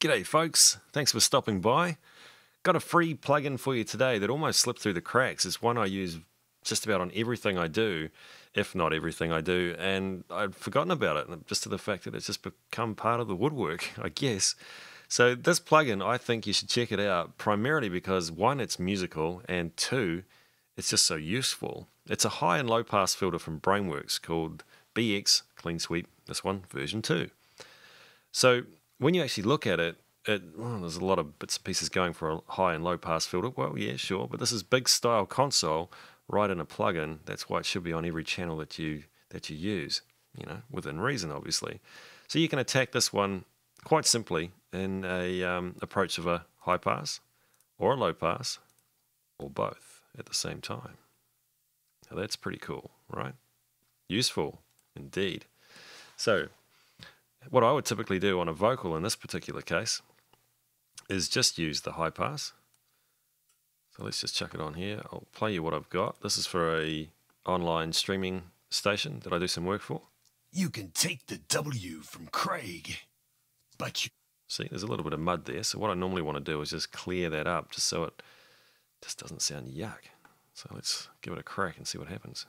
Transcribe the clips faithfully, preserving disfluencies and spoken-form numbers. G'day folks, thanks for stopping by. Got a free plugin for you today that almost slipped through the cracks. It's one I use just about on everything I do, if not everything I do, and I'd forgotten about it, just to the fact that it's just become part of the woodwork, I guess. So this plugin, I think you should check it out, primarily because one, it's musical, and two, it's just so useful. It's a high and low pass filter from Brainworx called B X Clean Sweep, this one, version two. So when you actually look at it, it well, there's a lot of bits and pieces going for a high and low pass filter. Well, yeah, sure, but this is big style console right in a plugin. That's why it should be on every channel that you that you use, you know, within reason, obviously. So you can attack this one quite simply in a um, approach of a high pass or a low pass or both at the same time. Now that's pretty cool, right? Useful indeed. So what I would typically do on a vocal in this particular case is just use the high pass. So let's just chuck it on here. I'll play you what I've got. This is for a online streaming station that I do some work for. You can take the W from Craig, but you... See, there's a little bit of mud there. So what I normally want to do is just clear that up just so it just doesn't sound yuck. So let's give it a crack and see what happens.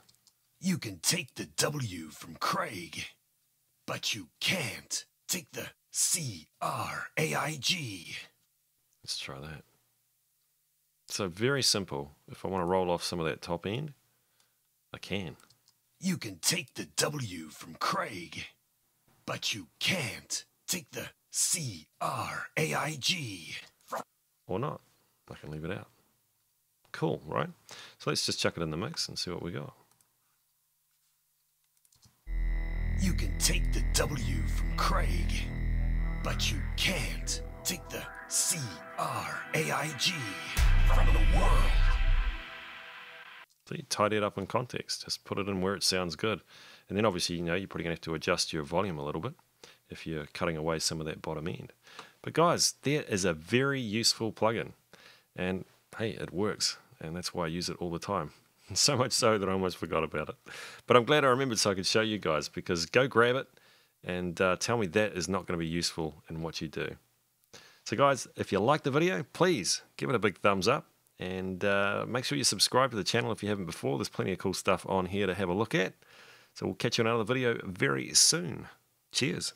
You can take the W from Craig, but you can't take the C R A I G. Let's try that. So very simple. If I want to roll off some of that top end, I can. You can take the W from Craig, but you can't take the C R A I G. Or not. I can leave it out. Cool, right? So let's just chuck it in the mix and see what we got. You can take the W from Craig, but you can't take the C R A I G from the world. So you tidy it up in context, just put it in where it sounds good. And then obviously, you know, you're probably going to have to adjust your volume a little bit if you're cutting away some of that bottom end. But guys, there is a very useful plugin. And hey, it works. And that's why I use it all the time. So much so that I almost forgot about it. But I'm glad I remembered so I could show you guys, because go grab it and uh, tell me that is not going to be useful in what you do. So guys, if you like the video, please give it a big thumbs up and uh, make sure you subscribe to the channel if you haven't before. There's plenty of cool stuff on here to have a look at. So we'll catch you in another video very soon. Cheers.